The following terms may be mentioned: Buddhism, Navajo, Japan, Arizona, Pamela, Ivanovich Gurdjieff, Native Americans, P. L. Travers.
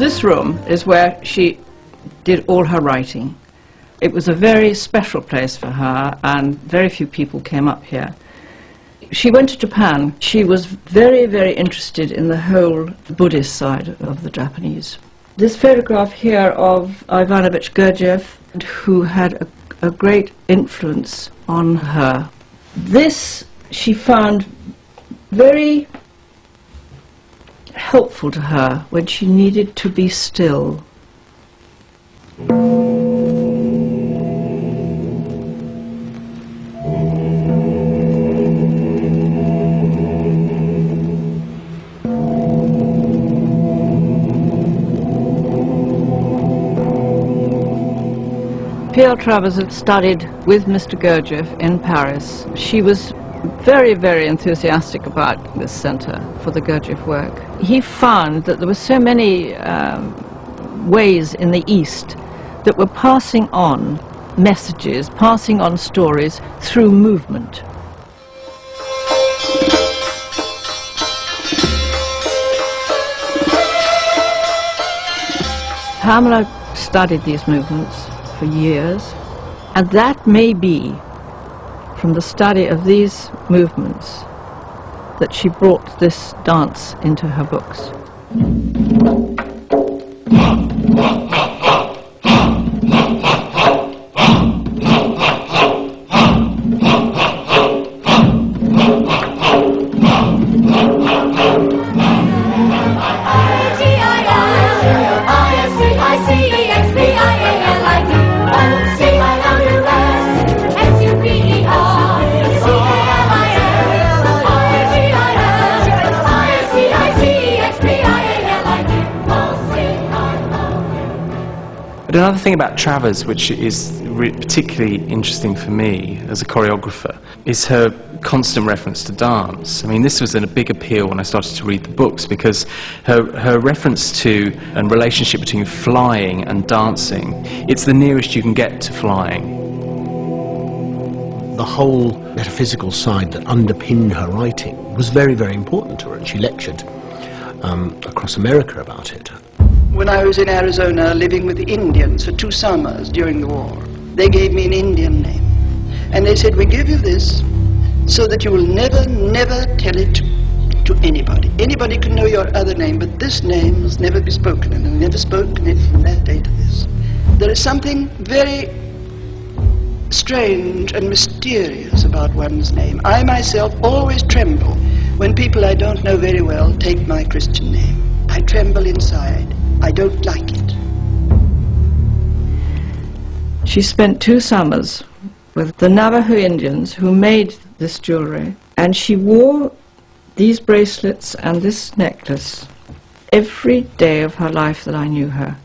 This room is where she did all her writing. It was a very special place for her, and very few people came up here. She went to Japan. She was very, very interested in the whole Buddhist side of the Japanese. This photograph here of Ivanovich Gurdjieff, who had a great influence on her. This she found very helpful to her when she needed to be still. P. L. Travers had studied with Mr. Gurdjieff in Paris. She was very, very enthusiastic about this centre for the Gurdjieff work. He found that there were so many ways in the East that were passing on messages, passing on stories through movement. Pamela studied these movements for years, and that may be from the study of these movements that she brought this dance into her books. But another thing about Travers, which is particularly interesting for me as a choreographer, is her constant reference to dance. I mean, this was a big appeal when I started to read the books, because her reference to and relationship between flying and dancing, it's the nearest you can get to flying. The whole metaphysical side that underpinned her writing was very, very important to her, and she lectured across America about it. When I was in Arizona living with Indians for 2 summers during the war, they gave me an Indian name. And they said, we give you this so that you will never, never tell it to anybody. Anybody can know your other name, but this name must never be spoken, and I never spoke it from that day to this. There is something very strange and mysterious about one's name. I myself always tremble when people I don't know very well take my Christian name. I tremble inside. I don't like it. She spent 2 summers with the Navajo Indians who made this jewelry, and she wore these bracelets and this necklace every day of her life that I knew her.